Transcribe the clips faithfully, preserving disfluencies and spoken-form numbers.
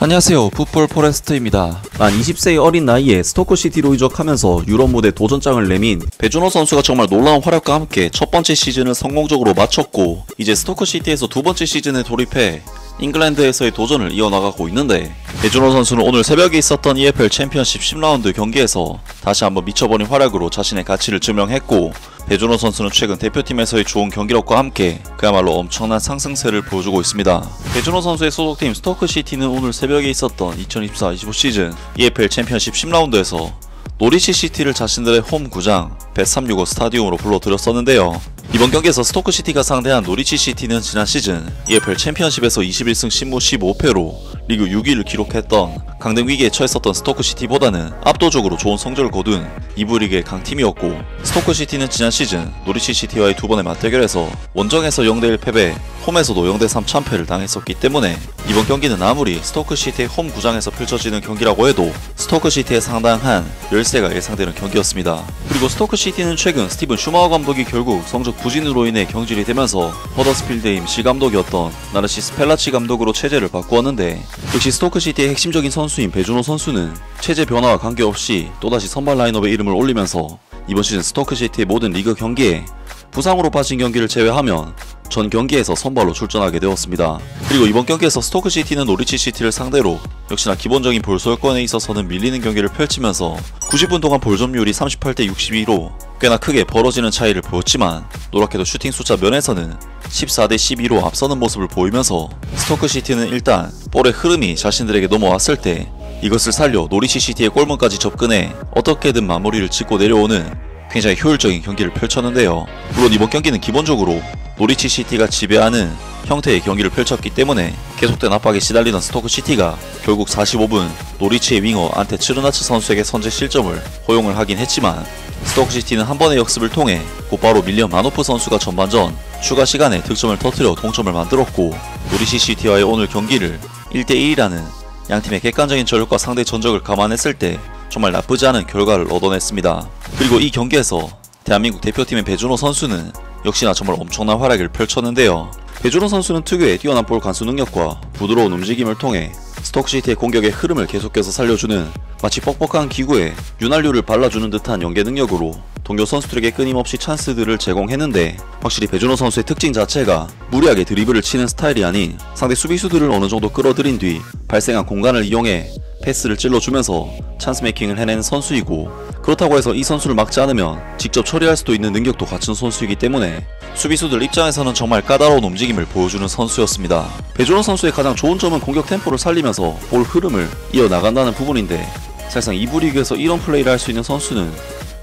안녕하세요, 풋볼 포레스트입니다. 난 이십 세의 어린 나이에 스토크시티로 이적하면서 유럽 무대 도전장을 내민 배준호 선수가 정말 놀라운 활약과 함께 첫 번째 시즌을 성공적으로 마쳤고, 이제 스토크시티에서 두 번째 시즌에 돌입해 잉글랜드에서의 도전을 이어나가고 있는데, 배준호 선수는 오늘 새벽에 있었던 이에프엘 챔피언십 십 라운드 경기에서 다시 한번 미쳐버린 활약으로 자신의 가치를 증명했고, 배준호 선수는 최근 대표팀에서의 좋은 경기력과 함께 그야말로 엄청난 상승세를 보여주고 있습니다. 배준호 선수의 소속팀 스토크시티는 오늘 새벽에 있었던 이천이십사 이십오 시즌 이에프엘 챔피언십 십 라운드에서 노리치 시티를 자신들의 홈 구장 벳 삼백육십오 스타디움으로 불러들였었는데요. 이번 경기에서 스토크시티가 상대한 노리치시티는 지난 시즌 이에프엘 챔피언십에서 이십일 승 십 무 십오 패로 리그 육 위를 기록했던 강등 위기에 처했었던 스토크시티보다는 압도적으로 좋은 성적을 거둔 이 부 리그의 강팀이었고, 스토크시티는 지난 시즌 노리치시티와의 두 번의 맞대결에서 원정에서 영 대 일 패배, 홈에서도 영 대 삼 참패를 당했었기 때문에 이번 경기는 아무리 스토크시티의 홈 구장에서 펼쳐지는 경기라고 해도 스토크시티에 상당한 열세가 예상되는 경기였습니다. 그리고 스토크시티는 최근 스티븐 슈마워 감독이 결국 성적 부진으로 인해 경질이 되면서 허더스필드의 임시 감독이었던 나르시 스펠라치 감독으로 체제를 바꾸었는데, 역시 스토크시티의 핵심적인 선수인 배준호 선수는 체제 변화와 관계없이 또다시 선발 라인업에 이름을 올리면서 이번 시즌 스토크시티의 모든 리그 경기에 부상으로 빠진 경기를 제외하면 전 경기에서 선발로 출전하게 되었습니다. 그리고 이번 경기에서 스토크시티는 노리치시티를 상대로 역시나 기본적인 볼 소유권에 있어서는 밀리는 경기를 펼치면서 구십 분 동안 볼 점유율이 삼십팔 대 육십이로 꽤나 크게 벌어지는 차이를 보였지만, 노랗게도 슈팅 숫자 면에서는 십사 대 십이로 앞서는 모습을 보이면서 스토크시티는 일단 볼의 흐름이 자신들에게 넘어왔을 때 이것을 살려 노리치시티의 골문까지 접근해 어떻게든 마무리를 짓고 내려오는 굉장히 효율적인 경기를 펼쳤는데요. 물론 이번 경기는 기본적으로 노리치시티가 지배하는 형태의 경기를 펼쳤기 때문에 계속된 압박에 시달리던 스토크시티가 결국 사십오 분 노리치의 윙어 안테츠르나츠 선수에게 선제 실점을 허용을 하긴 했지만, 스토크시티는 한 번의 역습을 통해 곧바로 밀리엄 만호프 선수가 전반전 추가 시간에 득점을 터뜨려 동점을 만들었고, 노리치시티와의 오늘 경기를 일 대 일이라는 양팀의 객관적인 전력과 상대 전적을 감안했을 때 정말 나쁘지 않은 결과를 얻어냈습니다. 그리고 이 경기에서 대한민국 대표팀의 배준호 선수는 역시나 정말 엄청난 활약을 펼쳤는데요. 배준호 선수는 특유의 뛰어난 볼 간수 능력과 부드러운 움직임을 통해 스토크시티의 공격의 흐름을 계속해서 살려주는, 마치 뻑뻑한 기구에 윤활유를 발라주는 듯한 연계 능력으로 동료 선수들에게 끊임없이 찬스들을 제공했는데, 확실히 배준호 선수의 특징 자체가 무리하게 드리블을 치는 스타일이 아닌 상대 수비수들을 어느정도 끌어들인 뒤 발생한 공간을 이용해 패스를 찔러주면서 찬스메이킹을 해낸 선수이고, 그렇다고 해서 이 선수를 막지 않으면 직접 처리할 수도 있는 능력도 갖춘 선수이기 때문에 수비수들 입장에서는 정말 까다로운 움직임을 보여주는 선수였습니다. 배준호 선수의 가장 좋은 점은 공격 템포를 살리면서 볼 흐름을 이어나간다는 부분인데, 사실상 이 부 리그에서 이런 플레이를 할 수 있는 선수는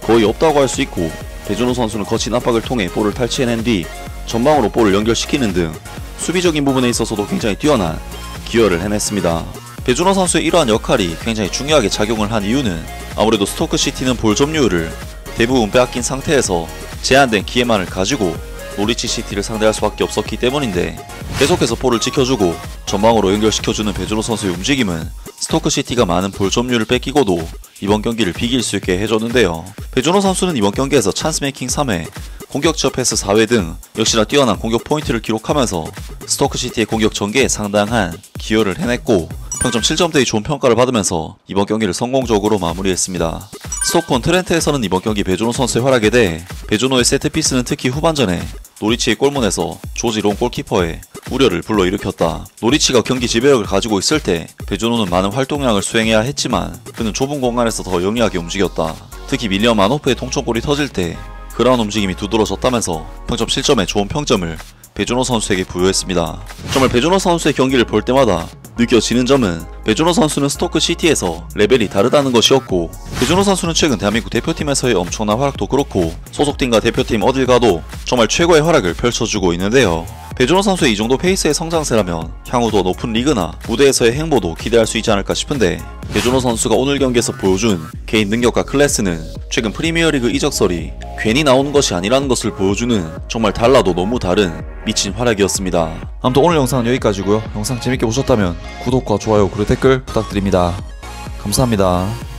거의 없다고 할 수 있고, 배준호 선수는 거친 압박을 통해 볼을 탈취해낸 뒤 전방으로 볼을 연결시키는 등 수비적인 부분에 있어서도 굉장히 뛰어난 기여를 해냈습니다. 배준호 선수의 이러한 역할이 굉장히 중요하게 작용을 한 이유는 아무래도 스토크시티는 볼 점유율을 대부분 빼앗긴 상태에서 제한된 기회만을 가지고 노리치시티를 상대할 수밖에 없었기 때문인데, 계속해서 볼을 지켜주고 전방으로 연결시켜주는 배준호 선수의 움직임은 스토크시티가 많은 볼 점유율을 뺏기고도 이번 경기를 비길 수 있게 해줬는데요. 배준호 선수는 이번 경기에서 찬스메이킹 삼 회, 공격 지역 패스 사 회 등 역시나 뛰어난 공격 포인트를 기록하면서 스토크시티의 공격 전개에 상당한 기여를 해냈고, 평점 칠 점대의 좋은 평가를 받으면서 이번 경기를 성공적으로 마무리했습니다. 스톡폰 트렌트에서는 이번 경기 배준호 선수의 활약에 대해 배준호의 세트피스는 특히 후반전에 노리치의 골문에서 조지 롱 골키퍼의 우려를 불러일으켰다. 노리치가 경기 지배력을 가지고 있을 때 배준호는 많은 활동량을 수행해야 했지만 그는 좁은 공간에서 더 영리하게 움직였다. 특히 밀리엄 만호프의 통점골이 터질 때 그러한 움직임이 두드러졌다면서 평점 칠 점의 좋은 평점을 배준호 선수에게 부여했습니다. 정말 배준호 선수의 경기를 볼 때마다 느껴지는 점은 배준호 선수는 스토크시티에서 레벨이 다르다는 것이었고, 배준호 선수는 최근 대한민국 대표팀에서의 엄청난 활약도 그렇고 소속팀과 대표팀 어딜 가도 정말 최고의 활약을 펼쳐주고 있는데요. 배준호 선수의 이 정도 페이스의 성장세라면 향후도 높은 리그나 무대에서의 행보도 기대할 수 있지 않을까 싶은데, 배준호 선수가 오늘 경기에서 보여준 개인 능력과 클래스는 최근 프리미어리그 이적설이 괜히 나온 것이 아니라는 것을 보여주는 정말 달라도 너무 다른 미친 활약이었습니다. 아무튼 오늘 영상은 여기까지고요. 영상 재밌게 보셨다면 구독과 좋아요 그리고 댓글 부탁드립니다. 감사합니다.